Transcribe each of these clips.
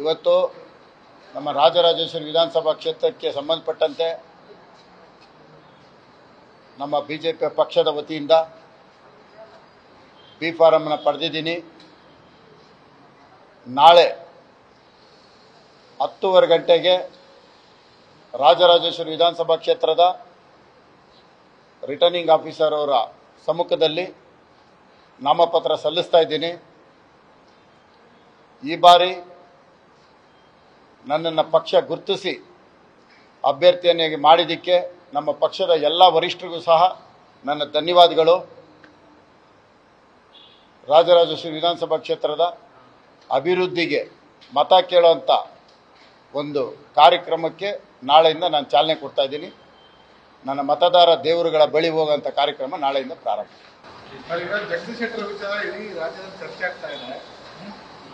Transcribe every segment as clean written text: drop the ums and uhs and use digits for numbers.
ಇವತ್ತು ನಮ್ಮ ರಾಜರಾಜೇಶ್ವರಿ ವಿಧಾನಸಭಾ ಕ್ಷೇತ್ರಕ್ಕೆ ಸಂಬಂಧಪಟ್ಟಂತೆ ನಮ್ಮ ಬಿಜೆಪಿ ಪಕ್ಷದ ವತಿಯಿಂದ ಬಿ ಫಾರಂ ಅನ್ನು ಪಡೆದಿದ್ದೀನಿ। ನಾಳೆ 10:30 ಗಂಟೆಗೆ ರಾಜರಾಜೇಶ್ವರಿ ವಿಧಾನಸಭಾ ಕ್ಷೇತ್ರದ ರಿಟರ್ನಿಂಗ್ ಆಫೀಸರ್ ಅವರ ಸಮ್ಮುಖದಲ್ಲಿ ನಾಮಪತ್ರ ಸಲ್ಲಿಸ್ತಾ ಇದ್ದೀನಿ। ಈ ಬಾರಿ ನನ್ನನ್ನು ಪಕ್ಷ ಗುರುತಿಸಿ ಅಭ್ಯರ್ಥಿಯನ್ನಾಗಿ ಮಾಡಿದ್ದಕ್ಕೆ ನಮ್ಮ ಪಕ್ಷದ ಎಲ್ಲ ವರಿಷ್ಠರಿಗೂ ಸಹ ನನ್ನ ಧನ್ಯವಾದಗಳು। ರಾಜರಾಜೇಶ್ವರಿ ವಿಧಾನಸಭಾ ಕ್ಷೇತ್ರದ ಅಭಿವೃದ್ಧಿಗೆ ಮತ ಕೇಳುವಂತ ಒಂದು ಕಾರ್ಯಕ್ರಮಕ್ಕೆ ನಾಳೆಯಿಂದ ನಾನು ಚಾಲನೆ ಕೊಡ್ತಾ ಇದ್ದೀನಿ। ನನ್ನ ಮತದಾರ ದೇವರುಗಳ ಬಳಿ ಹೋಗುವಂತ ಕಾರ್ಯಕ್ರಮ ನಾಳೆಯಿಂದ ಪ್ರಾರಂಭ। ಜಗದೀಶ್ ಶೆಟ್ಟರ್ ವಿಚಾರ ಇಡೀ ರಾಜ್ಯದಲ್ಲಿ ಚರ್ಚೆ ಆಗ್ತಾ ಇದೆ।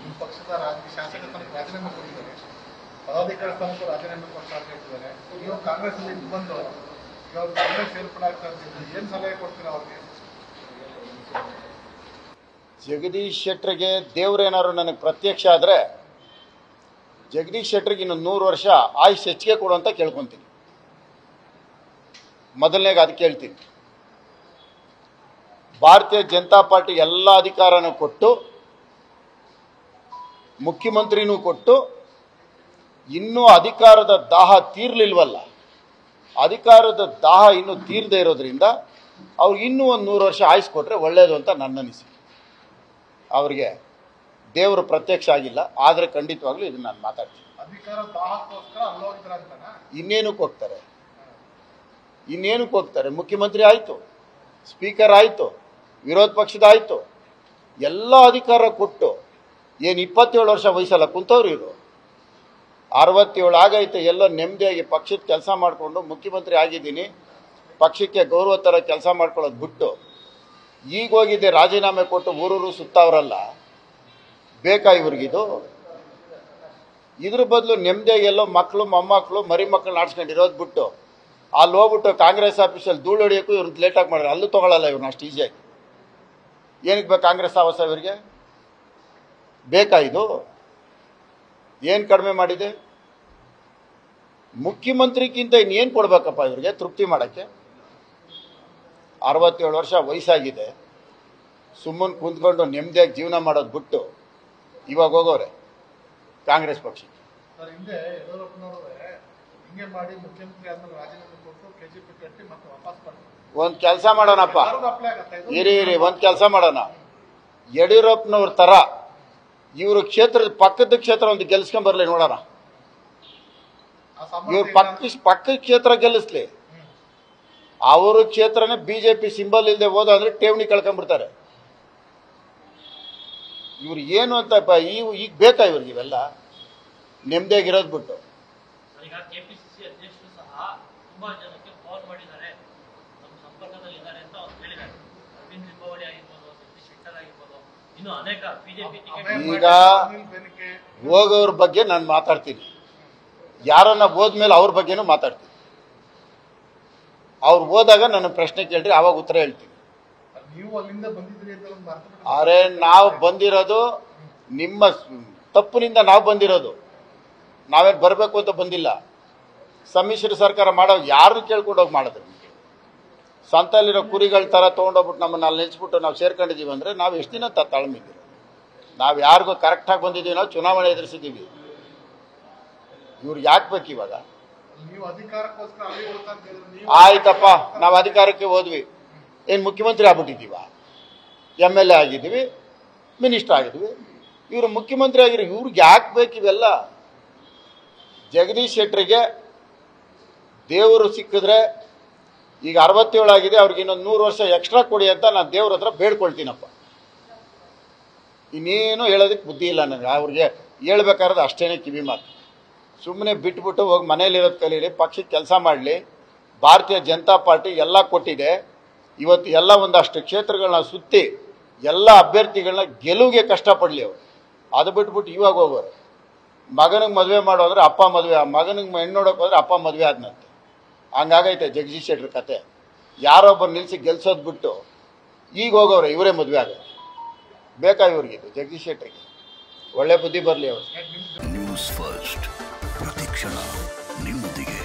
ನಿಮ್ಮ ಪಕ್ಷದ ಶಾಸಕ ರಾಜೀನಾಮೆ ಕೊಟ್ಟಿದ್ದಾರೆ, ಪದಾಧಿಕಾರಿ ಸ್ಥಾನಕ್ಕೂ ರಾಜೀನಾಮೆ ಕೊಟ್ಟಿದ್ದಾರೆ, ನೀವು ಕಾಂಗ್ರೆಸ್ನಲ್ಲಿ ಬಂದು ಇವಾಗ ಕಾಂಗ್ರೆಸ್ ಸೇರ್ಪಡೆ ಆಗ್ತಾ ಇದ್ದೀರಿ, ಏನು ಸಲಹೆ ಕೊಡ್ತೀರಾ ಅವ್ರಿಗೆ? ಜಗದೀಶ್ ಶೆಟ್ಟರ್ಗೆ ದೇವ್ರೇನಾದ್ರು ನನಗೆ ಪ್ರತ್ಯಕ್ಷ ಆದರೆ ಜಗದೀಶ್ ಶೆಟ್ಟರ್ಗೆ ಇನ್ನು 100 ವರ್ಷ ಆಯುಷ್ ಹೆಚ್ಚಿಗೆ ಕೊಡು ಅಂತ ಕೇಳ್ಕೊತೀನಿ। ಮೊದಲನೇಗೆ ಅದು ಕೇಳ್ತೀನಿ। ಭಾರತೀಯ ಜನತಾ ಪಾರ್ಟಿ ಎಲ್ಲ ಅಧಿಕಾರನೂ ಕೊಟ್ಟು ಮುಖ್ಯಮಂತ್ರಿನೂ ಕೊಟ್ಟು ಇನ್ನೂ ಅಧಿಕಾರದ ದಾಹ ತೀರ್ಲಿಲ್ವಲ್ಲ, ಅಧಿಕಾರದ ದಾಹ ಇನ್ನೂ ತೀರದೇ ಇರೋದ್ರಿಂದ ಅವ್ರಿಗೆ ಇನ್ನೂ ಒಂದು 100 ವರ್ಷ ಆಯುಷ್ ಕೊಟ್ಟರೆ ಒಳ್ಳೆಯದು ಅಂತ ನನ್ನ ಅನಿಸಿಕೆ। ಅವರಿಗೆ ದೇವರು ಪ್ರತ್ಯಕ್ಷ ಆಗಿಲ್ಲ, ಆದರೆ ಖಂಡಿತವಾಗ್ಲೂ ಇದನ್ನ ನಾನು ಮಾತಾಡ್ತೀನಿ। ಇನ್ನೇನಕ್ಕೆ ಹೋಗ್ತಾರೆ, ಇನ್ನೇನಕ್ಕೆ ಹೋಗ್ತಾರೆ? ಮುಖ್ಯಮಂತ್ರಿ ಆಯಿತು, ಸ್ಪೀಕರ್ ಆಯಿತು, ವಿರೋಧ ಪಕ್ಷದ ಆಯಿತು, ಎಲ್ಲ ಅಧಿಕಾರ ಕೊಟ್ಟು ಏನು 27 ವರ್ಷ ವಯಸ್ಸಲ್ಲ ಕುಂತವ್ರು, ಇವರು 67 ಆಗೈತೆ, ಎಲ್ಲ ನೆಮ್ಮದಿಯಾಗಿ ಪಕ್ಷದ ಕೆಲಸ ಮಾಡಿಕೊಂಡು ಮುಖ್ಯಮಂತ್ರಿ ಆಗಿದ್ದೀನಿ, ಪಕ್ಷಕ್ಕೆ ಗೌರವ ಥರ ಕೆಲಸ ಮಾಡ್ಕೊಳ್ಳೋದು ಬಿಟ್ಟು ಈಗ ಹೋಗಿದ್ದೆ ರಾಜೀನಾಮೆ ಕೊಟ್ಟು ಊರೂರು ಸುತ್ತವರಲ್ಲ, ಬೇಕಾ ಇವ್ರಿಗಿದು? ಇದ್ರ ಬದಲು ನೆಮ್ಮದಿಯಾಗೆಲ್ಲೋ ಮಕ್ಕಳು ಮೊಮ್ಮಕ್ಕಳು ಮರಿ ಮಕ್ಕಳನ್ನ ಆಡ್ಸ್ಕೊಂಡಿರೋದು ಬಿಟ್ಟು ಅಲ್ಲಿ ಹೋಗ್ಬಿಟ್ಟು ಕಾಂಗ್ರೆಸ್ ಆಫೀಸಲ್ಲಿ ಧೂಳು ಹೊಡಿಯೋಕ್ಕೂ ಇವ್ರದ್ದು ಲೇಟಾಗಿ ಮಾಡಿದ್ರೆ ಅಲ್ಲೂ ತೊಗೊಳ್ಳಲ್ಲ ಇವ್ರನ್ನ ಅಷ್ಟು ಈಸಿಯಾಗಿ। ಏನಕ್ಕೆ ಬೇಕು ಕಾಂಗ್ರೆಸ್ ಆವಾಸ? ಇವ್ರಿಗೆ ಬೇಕಾ ಇದು? ಏನು ಕಡಿಮೆ ಮಾಡಿದೆ? ಮುಖ್ಯಮಂತ್ರಿಗಿಂತ ಇನ್ನೇನು ಕೊಡಬೇಕಪ್ಪ ಇವ್ರಿಗೆ ತೃಪ್ತಿ ಮಾಡೋಕ್ಕೆ? 67 ವರ್ಷ ವಯಸ್ಸಾಗಿದೆ, ಸುಮ್ಮನೆ ಕುಂತ್ಕೊಂಡು ನೆಮ್ಮದಿಯಾಗಿ ಜೀವನ ಮಾಡೋದು ಬಿಟ್ಟು ಇವಾಗ ಹೋಗೋರೆ ಕಾಂಗ್ರೆಸ್ ಪಕ್ಷಕ್ಕೆ। ಒಂದು ಕೆಲಸ ಮಾಡೋಣಪ್ಪ, ಇರಿ ಒಂದು ಕೆಲಸ ಮಾಡೋಣ, ಯಡಿಯೂರಪ್ಪನವ್ರ ಥರ ಇವರು ಕ್ಷೇತ್ರದ ಪಕ್ಕದ ಕ್ಷೇತ್ರ ಒಂದು ಗೆಲ್ಸ್ಕೊಂಬರ್ಲಿ ನೋಡೋಣ, ಇವ್ರ ಪಕ್ಕದ ಕ್ಷೇತ್ರ ಗೆಲ್ಲಿಸ್ಲಿ, ಅವರು ಕ್ಷೇತ್ರನೇ ಬಿಜೆಪಿ ಸಿಂಬಲ್ ಇಲ್ಲದೆ ಹೋದ ಅಂದ್ರೆ ಠೇವಣಿ ಕಳ್ಕೊಂಡ್ಬಿಡ್ತಾರೆ ಇವ್ರು, ಏನು ಅಂತ ಈಗ ಬೇಕಾ ಇವ್ರಿಗೆ ಇವೆಲ್ಲ? ನೆಮ್ಮದಿಯಾಗಿರೋದು ಬಿಟ್ಟು ಈಗ ಹೋಗೋರ ಬಗ್ಗೆ ನಾನು ಮಾತಾಡ್ತೀನಿ, ಯಾರನ್ನ ಹೋದ್ಮೇಲೆ ಅವ್ರ ಬಗ್ಗೆನೂ ಮಾತಾಡ್ತೀನಿ, ಅವ್ರು ಹೋದಾಗ ನನ್ನ ಪ್ರಶ್ನೆ ಕೇಳ್ರಿ ಆವಾಗ ಉತ್ತರ ಹೇಳ್ತೀನಿ। ಅರೆ ನಾವು ಬಂದಿರೋದು ನಿಮ್ಮ ತಪ್ಪಿನಿಂದ ನಾವು ಬಂದಿರೋದು, ನಾವೇನು ಬರಬೇಕು ಅಂತ ಬಂದಿಲ್ಲ। ಸಮ್ಮಿಶ್ರ ಸರ್ಕಾರ ಮಾಡೋ ಯಾರು ಕೇಳ್ಕೊಂಡೋಗಿ ಮಾಡಿದ್ರು? ಸಂತಲ್ಲಿರೋ ಕುರಿಗಳ ಥರ ತೊಗೊಂಡೋಗ್ಬಿಟ್ಟು ನಮ್ಮನ್ನು ಅಲ್ಲಿ ನೆನೆಸ್ಬಿಟ್ಟು ನಾವು ಸೇರ್ಕೊಂಡಿದ್ದೀವಿ ಅಂದರೆ ನಾವು ಎಷ್ಟು ದಿನ ತಾಳ್ಮಿದ್ದೀವಿ? ನಾವು ಯಾರಿಗೂ ಕರೆಕ್ಟಾಗಿ ಬಂದಿದ್ದೀವಿ, ನಾವು ಚುನಾವಣೆ ಎದುರಿಸಿದ್ದೀವಿ, ಇವ್ರು ಯಾಕೆ ಬೇಕು ಇವಾಗ? ಆಯ್ತಪ್ಪ, ನಾವು ಅಧಿಕಾರಕ್ಕೆ ಹೋದ್ವಿ, ಏನು ಮುಖ್ಯಮಂತ್ರಿ ಆಗ್ಬಿಟ್ಟಿದ್ದೀವ, MLA ಆಗಿದ್ದೀವಿ, ಮಿನಿಸ್ಟರ್ ಆಗಿದ್ವಿ, ಇವರು ಮುಖ್ಯಮಂತ್ರಿ ಆಗಿರೋ ಇವ್ರಿಗೆ ಯಾಕೆ ಬೇಕು ಇವೆಲ್ಲ? ಜಗದೀಶ್ ಶೆಟ್ಟರ್ಗೆ ದೇವರು ಸಿಕ್ಕಿದ್ರೆ ಈಗ 67 ಆಗಿದೆ, ಅವ್ರಿಗೆ ಇನ್ನೊಂದು 100 ವರ್ಷ ಎಕ್ಸ್ಟ್ರಾ ಕೊಡಿ ಅಂತ ನಾನು ದೇವ್ರ ಹತ್ರ ಬೇಡ್ಕೊಳ್ತೀನಪ್ಪ, ಇನ್ನೇನು ಹೇಳೋದಕ್ಕೆ ಬುದ್ಧಿ ಇಲ್ಲ ನನಗೆ। ಅವ್ರಿಗೆ ಹೇಳ್ಬೇಕಾದ್ರೆ ಅಷ್ಟೇ ಕಿವಿ ಮಾತು, ಸುಮ್ಮನೆ ಬಿಟ್ಬಿಟ್ಟು ಹೋಗಿ ಮನೇಲಿರೋದು ಕಲೀಲಿ, ಪಕ್ಷಕ್ಕೆ ಕೆಲಸ ಮಾಡಲಿ। ಭಾರತೀಯ ಜನತಾ ಪಾರ್ಟಿ ಎಲ್ಲ ಕೊಟ್ಟಿದೆ, ಇವತ್ತು ಎಲ್ಲ ಒಂದಷ್ಟು ಕ್ಷೇತ್ರಗಳನ್ನ ಸುತ್ತಿ ಎಲ್ಲ ಅಭ್ಯರ್ಥಿಗಳನ್ನ ಗೆಲುವಿಗೆ ಕಷ್ಟಪಡಲಿ ಅವರು, ಅದು ಬಿಟ್ಬಿಟ್ಟು ಇವಾಗ ಹೋಗೋರು ಮಗನಿಗೆ ಮದುವೆ ಮಾಡೋದ್ರೆ ಅಪ್ಪ ಮದುವೆ, ಮಗನಿಗೆ ಹೆಣ್ಣು ನೋಡೋಕೆ ಹೋದ್ರೆ ಅಪ್ಪ ಮದುವೆ ಆದನಂತೆ, ಹಂಗಾಗೈತೆ ಜಗದೀಶ್ ಶೆಟ್ಟರ್ ಕತೆ। ಯಾರೊಬ್ಬರು ನಿಲ್ಲಿಸಿ ಗೆಲ್ಸೋದು ಬಿಟ್ಟು ಈಗ ಹೋಗೋರು ಇವರೇ ಮದುವೆ ಆಗೋದು, ಬೇಕಾ ಇವ್ರಿಗಿದು ಜಗದೀಶ್ ಶೆಟ್ಟರ್ಗೆ? ಒಳ್ಳೆ ಬುದ್ಧಿ ಬರಲಿ ಅವರು. ನ್ಯೂಸ್ ಫಸ್ಟ್ ಪ್ರತಿಕ್ಷಣ ನಿಮ್ಮೊಂದಿಗೆ.